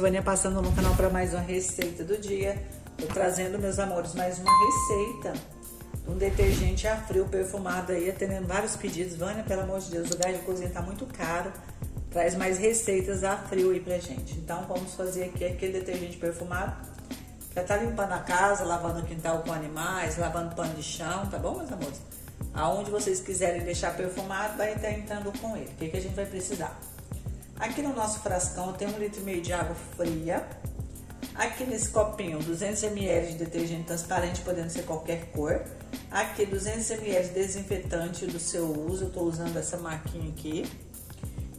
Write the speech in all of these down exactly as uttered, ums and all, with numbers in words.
Vânia passando no canal para mais uma receita do dia. Tô trazendo, meus amores, mais uma receita de um detergente a frio perfumado aí, atendendo vários pedidos. Vânia, pelo amor de Deus, o gás de cozinha tá muito caro. Traz mais receitas a frio aí pra gente. Então vamos fazer aqui aquele detergente perfumado. Já tá limpando a casa, lavando o quintal com animais, lavando pano de chão, tá bom, meus amores? Aonde vocês quiserem deixar perfumado, vai estar entrando com ele. O que, que a gente vai precisar? Aqui no nosso frascão tem um litro e meio de água fria. Aqui nesse copinho, duzentos mililitros de detergente transparente, podendo ser qualquer cor. Aqui, duzentos mililitros de desinfetante do seu uso. Eu tô usando essa marquinha aqui.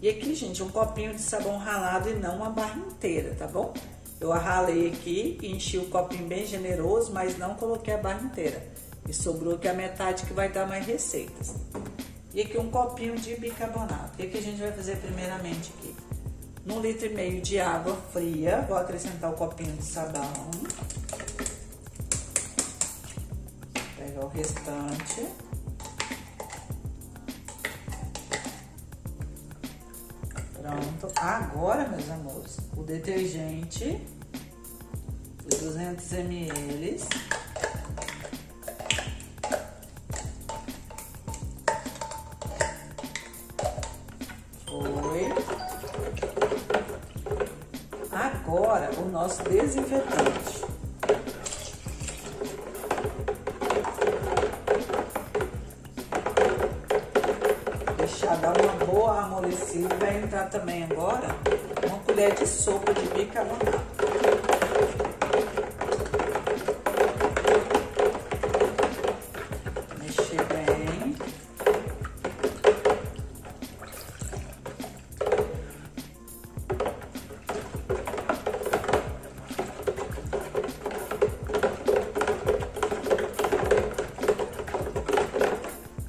E aqui, gente, um copinho de sabão ralado e não uma barra inteira, tá bom? Eu ralei aqui, enchi o copinho bem generoso, mas não coloquei a barra inteira. E sobrou aqui a metade que vai dar mais receitas. E aqui um copinho de bicarbonato. O que, que a gente vai fazer primeiramente aqui? Num litro e meio de água fria, vou acrescentar o copinho de sabão. Vou pegar o restante. Pronto. Agora, meus amores, o detergente de duzentos mililitros. Agora o nosso desinfetante. Deixar dar uma boa amolecida. Vai entrar também agora uma colher de sopa de bicarbonato. Mexer bem.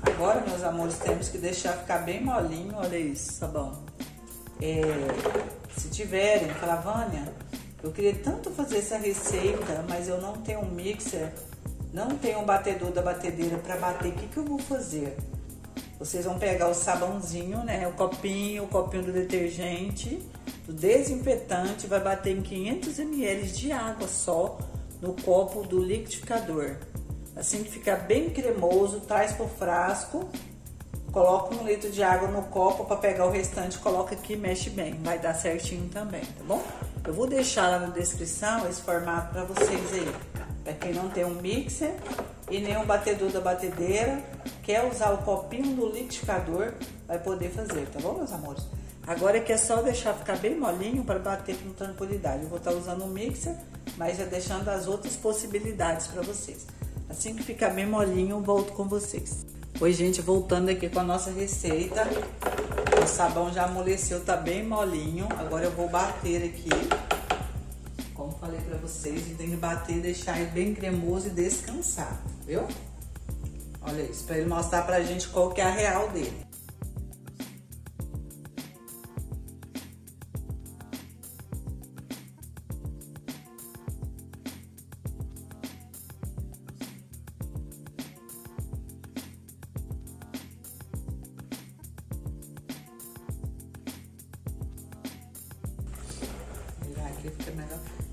Agora, meus amores, temos que deixar ficar bem molinho, olha isso, sabão. É, se tiverem, fala, Vânia, eu queria tanto fazer essa receita, mas eu não tenho um mixer, não tenho um batedor da batedeira para bater, o que, que eu vou fazer? Vocês vão pegar o sabãozinho, né, o copinho, o copinho do detergente, do desinfetante, vai bater em quinhentos mililitros de água só no copo do liquidificador. Assim que ficar bem cremoso, traz pro frasco, coloca um litro de água no copo para pegar o restante, coloca aqui e mexe bem, vai dar certinho também, tá bom? Eu vou deixar lá na descrição esse formato para vocês aí, para quem não tem um mixer e nem um batedor da batedeira, quer usar o copinho do liquidificador, vai poder fazer, tá bom, meus amores? Agora que é só deixar ficar bem molinho para bater com tranquilidade. Eu vou estar usando um mixer, mas já deixando as outras possibilidades para vocês. Assim que ficar bem molinho, eu volto com vocês. Oi, gente, voltando aqui com a nossa receita. O sabão já amoleceu, tá bem molinho. Agora eu vou bater aqui. Como falei pra vocês, tem que bater e deixar ele bem cremoso e descansar, viu? Olha isso, pra ele mostrar pra gente qual que é a real dele.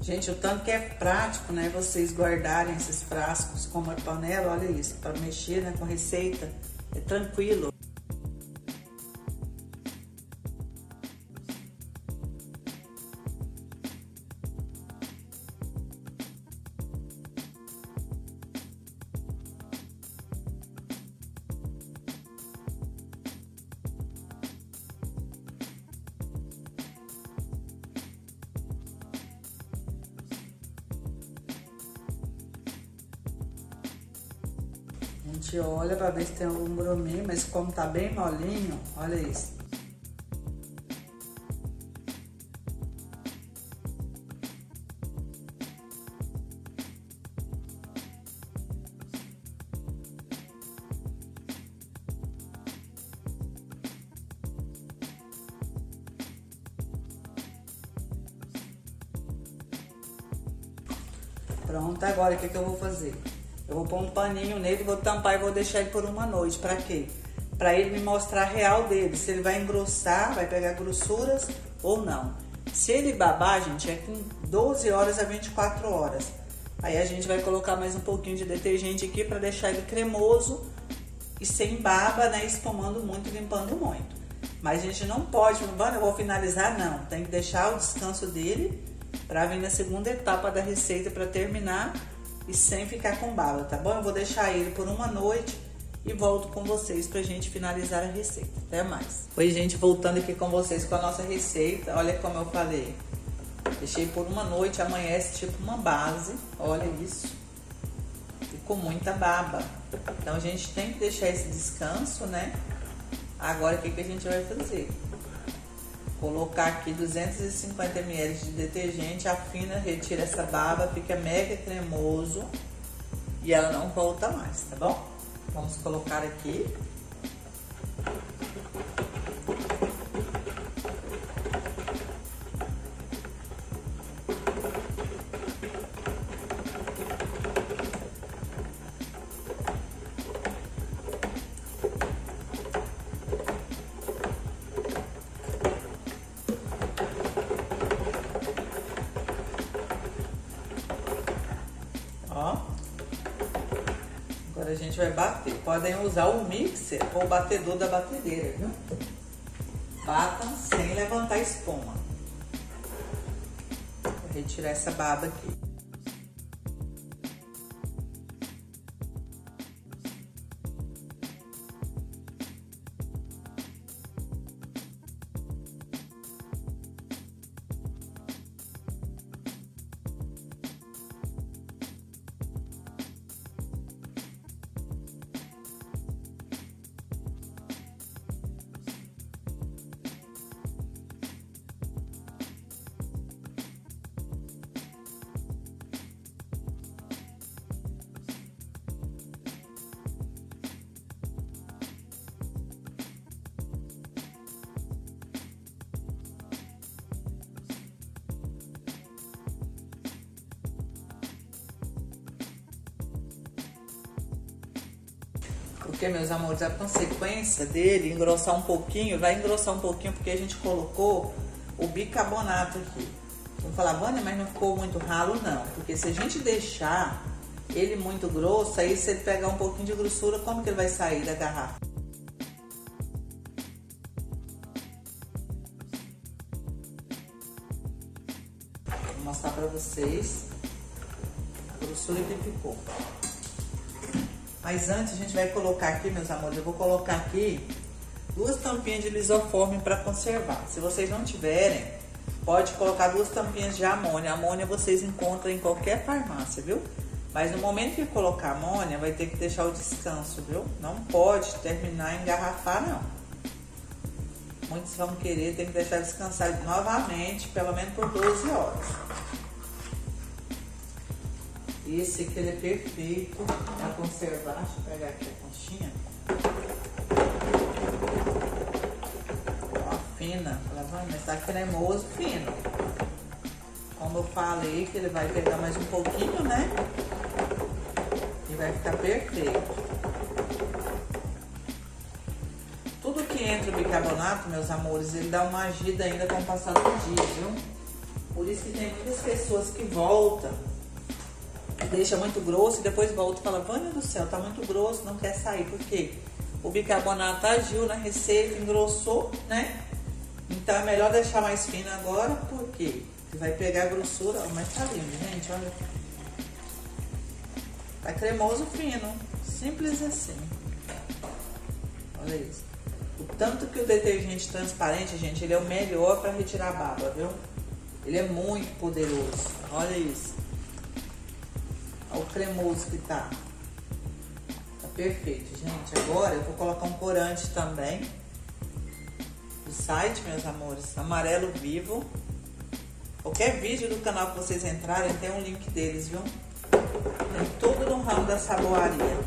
Gente, o tanto que é prático, né, vocês guardarem esses frascos com uma panela, olha isso, para mexer, né, com receita, é tranquilo. A gente olha para ver se tem algum bruminho, mas como tá bem molinho, olha isso. Pronto, agora o que, que eu vou fazer? Eu vou pôr um paninho nele, vou tampar e vou deixar ele por uma noite. Pra quê? Pra ele me mostrar a real dele. Se ele vai engrossar, vai pegar grossuras ou não. Se ele babar, gente, é com doze horas a vinte e quatro horas. Aí a gente vai colocar mais um pouquinho de detergente aqui para deixar ele cremoso e sem baba, né? Espumando muito, limpando muito. Mas a gente não pode, Vânia, eu vou finalizar, não. Tem que deixar o descanso dele para vir na segunda etapa da receita para terminar e sem ficar com baba, tá bom? Eu vou deixar ele por uma noite e volto com vocês pra gente finalizar a receita. Até mais. Oi, gente, voltando aqui com vocês com a nossa receita. Olha como eu falei. Deixei por uma noite, amanhece tipo uma base. Olha isso. Ficou muita baba. Então a gente tem que deixar esse descanso, né? Agora o que, que a gente vai fazer? Colocar aqui duzentos e cinquenta mililitros de detergente, afina, retira essa baba, fica mega cremoso e ela não volta mais, tá bom? Vamos colocar aqui. Agora a gente vai bater. Podem usar o mixer ou o batedor da batedeira, viu? Batam sem levantar a espuma. Vou retirar essa baba aqui. Porque, meus amores, a consequência dele engrossar um pouquinho, vai engrossar um pouquinho porque a gente colocou o bicarbonato aqui. Vamos falar, Vânia, mas não ficou muito ralo, não. Porque se a gente deixar ele muito grosso, aí se ele pegar um pouquinho de grossura, como que ele vai sair da garrafa? Vou mostrar pra vocês a grossura que ficou. Mas antes a gente vai colocar aqui, meus amores, eu vou colocar aqui duas tampinhas de lysoform para conservar. Se vocês não tiverem, pode colocar duas tampinhas de amônia. A amônia vocês encontram em qualquer farmácia, viu? Mas no momento que colocar amônia, vai ter que deixar o descanso, viu? Não pode terminar engarrafar, não. Muitos vão querer, tem que deixar descansar novamente, pelo menos por doze horas. Esse aqui ele é perfeito para conservar. Deixa eu pegar aqui a conchinha. Ó, fina. Mas tá cremoso, fino. Como eu falei, que ele vai pegar mais um pouquinho, né? E vai ficar perfeito. Tudo que entra o bicarbonato, meus amores, ele dá uma agida ainda com o passar do dia, viu? Por isso que tem muitas pessoas que voltam, deixa muito grosso e depois volta e fala, Vânia do céu, tá muito grosso, não quer sair. Por quê? O bicarbonato agiu na receita, engrossou, né? Então é melhor deixar mais fino agora, porque vai pegar a grossura. Mas tá lindo, gente, olha. Tá cremoso, fino. Simples assim. Olha isso. O tanto que o detergente transparente, gente, ele é o melhor pra retirar a baba, viu? Ele é muito poderoso. Olha isso. Olha o cremoso que tá. Tá perfeito, gente. Agora eu vou colocar um corante também. Do site, meus amores. Amarelo Vivo. Qualquer vídeo do canal que vocês entrarem, tem um link deles, viu? Tem tudo no ramo da saboaria.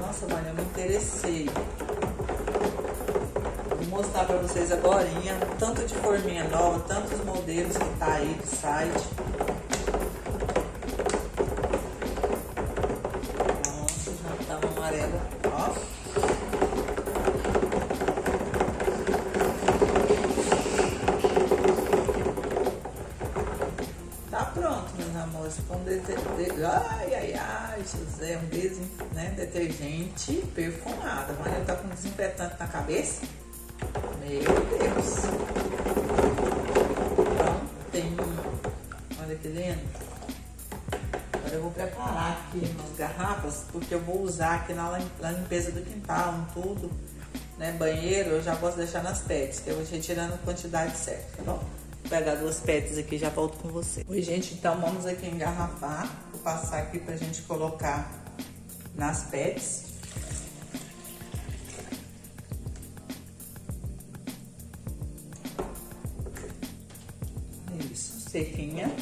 Nossa, Vânia, eu me interessei. Vou mostrar pra vocês agora, tanto de forminha nova, tantos modelos que tá aí do site. Nossa, já tá amarela. Ó. detergente. Ai, ai, ai, José, um beijo, né? Detergente perfumado. A Vânia tá com desinfetante na cabeça. Meu Deus. Então tem. Olha aqui dentro. Agora eu vou preparar aqui umas garrafas, porque eu vou usar aqui na, na limpeza do quintal, em tudo, né? Banheiro, eu já posso deixar nas pets, que eu vou retirando a quantidade certa, tá bom? Vou pegar duas pets aqui e já volto com você. Oi, gente, então vamos aqui engarrafar. Vou passar aqui pra gente colocar nas pets. Isso, sequinha.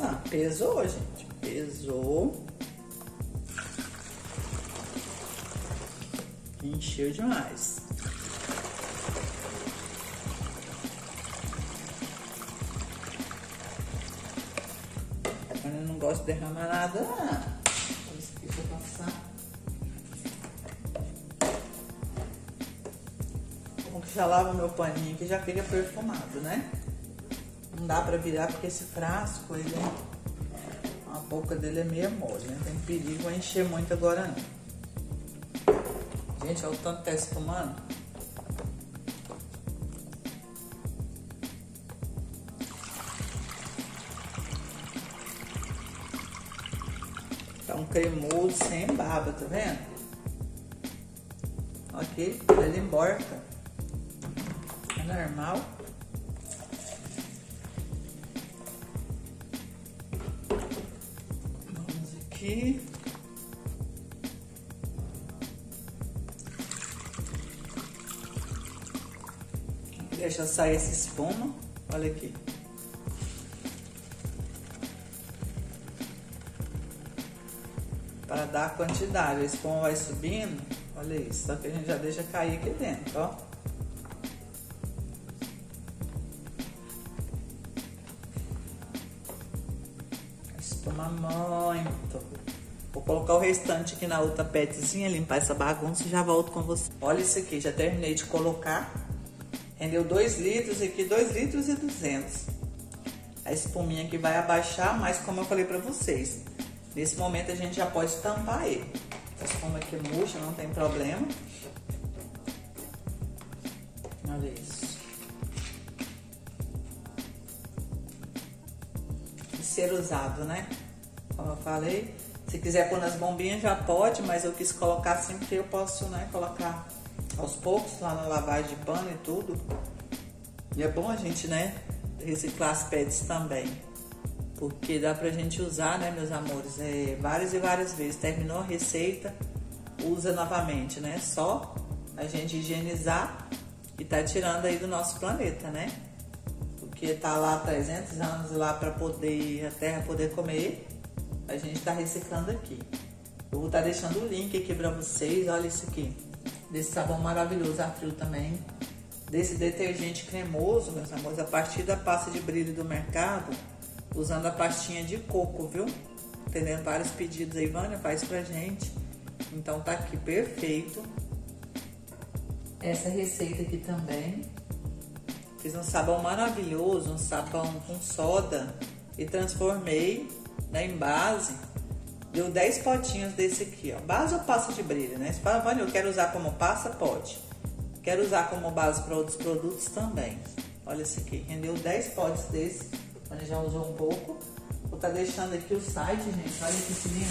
Ah, pesou, gente, pesou. Encheu demais. Agora eu não gosto de derramar nada. Por isso que eu vou passar. Como que já lavo meu paninho que já fica perfumado, né? Não dá pra virar porque esse frasco, ele é... a boca dele é meio mole, né? Tem perigo, vai encher muito agora não. Gente, olha o tanto que tá espumando. Tá um cremoso sem baba, tá vendo? Ok, ele emborca. É normal. Vamos aqui. Deixa sair essa espuma, olha aqui. Para dar a quantidade, a espuma vai subindo, olha isso, só que a gente já deixa cair aqui dentro, ó. Espuma muito. Vou colocar o restante aqui na outra petzinha, limpar essa bagunça e já volto com você. Olha isso aqui, já terminei de colocar. Rendeu dois litros aqui, dois litros e duzentos. A espuminha aqui vai abaixar, mas como eu falei pra vocês, nesse momento a gente já pode tampar ele. A espuma aqui murcha, não tem problema. Olha isso. E ser usado, né? Como eu falei, se quiser pôr nas bombinhas já pode, mas eu quis colocar assim porque eu posso, né, colocar aos poucos, lá na lavagem de pano e tudo. E é bom a gente, né, reciclar as pets também. Porque dá pra gente usar, né, meus amores, é, várias e várias vezes. Terminou a receita, usa novamente, né? Só a gente higienizar e tá tirando aí do nosso planeta, né? Porque tá lá há trezentos anos lá pra poder, a terra poder comer, a gente tá reciclando aqui. Eu vou estar deixando o link aqui pra vocês, olha isso aqui. Desse sabão maravilhoso, a frio também. Desse detergente cremoso, meus amores, a partir da pasta de brilho do mercado, usando a pastinha de coco, viu? Entendendo vários pedidos aí, Vânia, faz pra gente. Então tá aqui perfeito. Essa receita aqui também. Fiz um sabão maravilhoso, um sabão com soda e transformei, né, em base. Deu dez potinhos desse aqui, ó. Base ou pasta de brilho, né? Se fala, Vânia, eu quero usar como pasta, pode. Quero usar como base para outros produtos também. Olha esse aqui. Rendeu dez potes desse. A gente já usou um pouco. Vou estar tá deixando aqui o site, gente. Olha que lindo.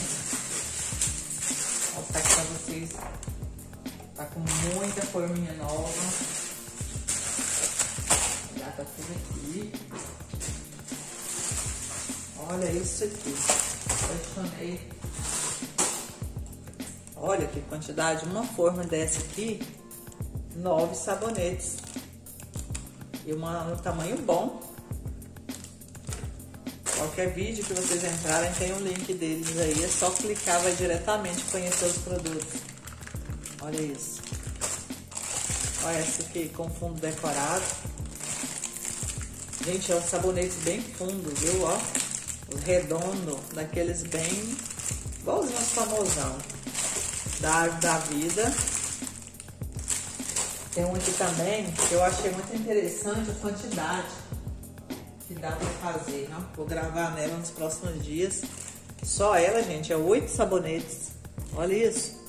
Vou mostrar aqui pra vocês. Tá com muita forminha nova. Já tá tudo aqui. Olha isso aqui. Apaixonei. Olha que quantidade, uma forma dessa aqui, nove sabonetes e uma no tamanho bom. Qualquer vídeo que vocês entrarem tem um link deles aí, é só clicar, vai diretamente conhecer os produtos. Olha isso. Olha essa aqui com fundo decorado. Gente, é um sabonete bem fundo, viu? Ó. Redondo, daqueles bem igualzinho os famosão da árvore da vida. Tem um aqui também que eu achei muito interessante a quantidade que dá pra fazer, né? Vou gravar nela nos próximos dias. Só ela, gente, é oito sabonetes. Olha isso.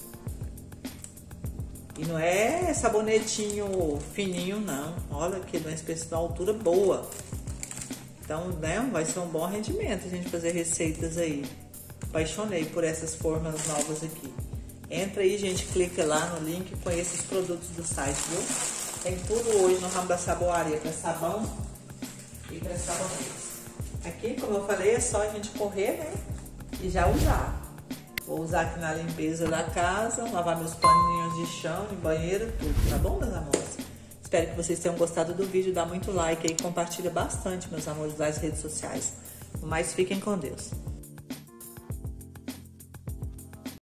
E não é sabonetinho fininho, não. Olha que nós precisamos de uma altura boa. Então, né, vai ser um bom rendimento a gente fazer receitas aí. Apaixonei por essas formas novas aqui. Entra aí, gente, clica lá no link, conheça os produtos do site, viu? Tem tudo hoje no ramo da saboaria, para sabão e para sabonetes. Aqui, como eu falei, é só a gente correr, né? E já usar. Vou usar aqui na limpeza da casa, lavar meus paninhos de chão, de banheiro, tudo, tá bom, meus amores? Espero que vocês tenham gostado do vídeo, dá muito like aí, compartilha bastante, meus amores, nas redes sociais. Mas fiquem com Deus.